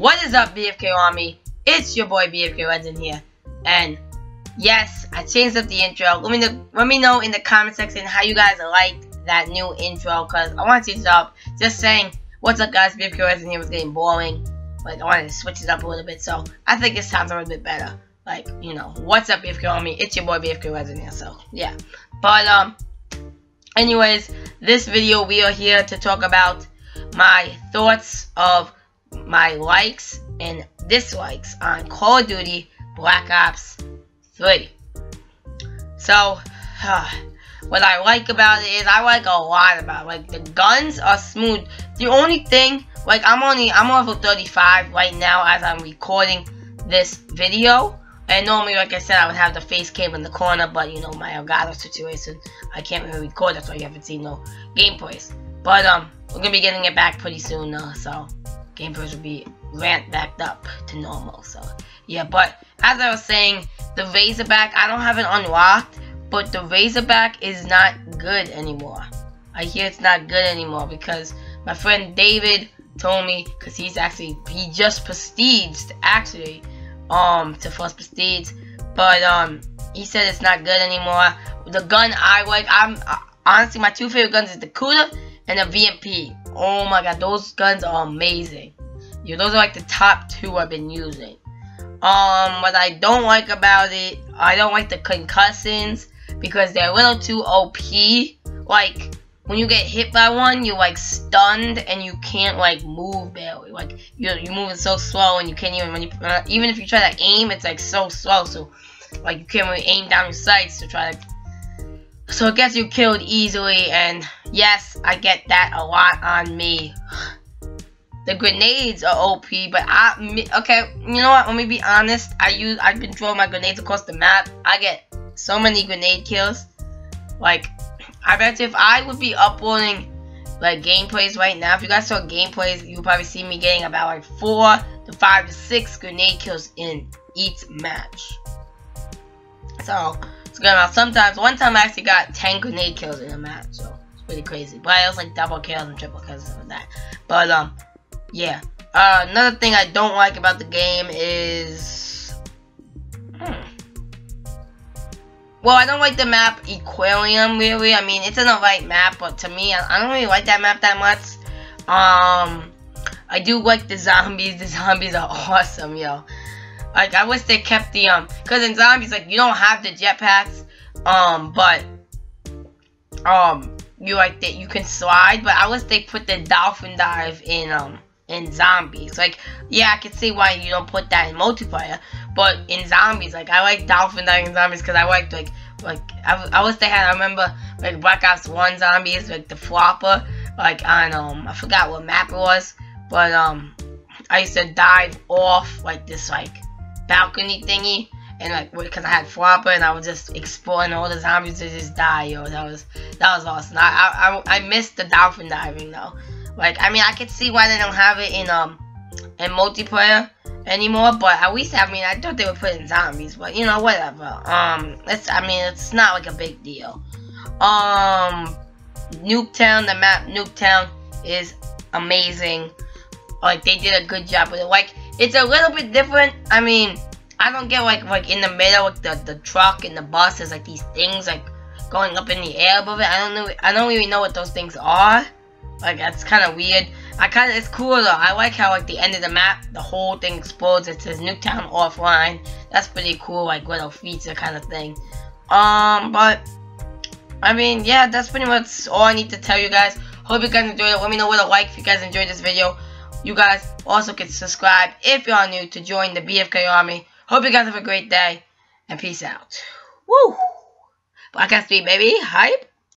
What is up, BFK Army? It's your boy BFK Legend here, and yes, I changed up the intro. Let me know in the comment section how you guys liked that new intro, cause I want to change it up. Just saying, what's up, guys? BFK Legend here was getting boring, but I wanted to switch it up a little bit. So I think it sounds a little bit better. Like, you know, what's up, BFK Army? It's your boy BFK Legend here. So yeah, but anyways, this video we are here to talk about my thoughts of my likes and dislikes on Call of Duty Black Ops 3. So, what I like about it is I like a lot about it. Like, the guns are smooth. The only thing, like, I'm level 35 right now as I'm recording this video. And normally, like I said, I would have the face cam in the corner, but you know, my Elgato situation, I can't really record, that's why you haven't seen no gameplays. But we're gonna be getting it back pretty soon, so gameplays will be ramped back up to normal. So yeah, but as I was saying, the Razorback, I don't have it unlocked, but the Razorback is not good anymore. I hear it's not good anymore because my friend David told me, because he just prestiged actually. To first prestige, but he said it's not good anymore. The gun I like, honestly, my two favorite guns is the Cuda and the VMP. Oh my god, those guns are amazing. Yeah, those are like the top two I've been using. What I don't like about it, I don't like the concussions because they're a little too OP. Like, when you get hit by one, you're like stunned and you can't like move barely. Like you're moving so slow and you can't even, when you, even if you try to aim, it's like so slow. So like you can't really aim down your sights to try to. So it gets you killed easily. And yes, I get that a lot on me. The grenades are OP, but okay. You know what? Let me be honest. I've been throwing my grenades across the map. I get so many grenade kills. Like, I bet if I would be uploading like gameplays right now, if you guys saw gameplays, you'll probably see me getting about like 4 to 5 to 6 grenade kills in each match. So it's good amount. Sometimes, one time I actually got 10 grenade kills in a match, so it's pretty crazy. But it was like double kills and triple kills and stuff like that. But yeah. Another thing I don't like about the game is, well, I don't like the map Aquarium, really. I mean, it's an alright map, but to me, I don't really like that map that much. I do like the zombies. The zombies are awesome, yo. Like, I wish they kept the, because in zombies, like, you don't have the jetpacks, but, you like that, you can slide, but I wish they put the dolphin dive in zombies. Like, yeah, I can see why you don't put that in multiplayer, but in zombies, like, I like dolphin diving zombies because I liked, I wish they had, I remember, like, Black Ops 1 zombies, like, the flopper, like, on, I forgot what map it was, but, I used to dive off, like, this, like, balcony thingy, and, like, because I had flopper, and I was just exploring all the zombies to just die, yo, that was awesome. I missed the dolphin diving, though. Like, I mean, I could see why they don't have it in multiplayer anymore, but at least, I mean, I thought they were putting zombies, but, you know, whatever. It's not, like, a big deal. Nuketown, the map Nuketown is amazing. Like, they did a good job with it. Like, it's a little bit different. I mean, I don't get, like in the middle, like, the truck and the bus, there's, like, these things, like, going up in the air above it. I don't really know what those things are. Like, that's kind of weird. It's cool though. I like how, like, the end of the map, the whole thing explodes. It says Nuketown offline. That's pretty cool, like, little feature kind of thing. But I mean, yeah, that's pretty much all I need to tell you guys. Hope you guys enjoyed it. Let me know with a like if you guys enjoyed this video. You guys also can subscribe if you are new to join the BFK Army. Hope you guys have a great day and peace out. Woo! Black Ops 3, baby. Hype.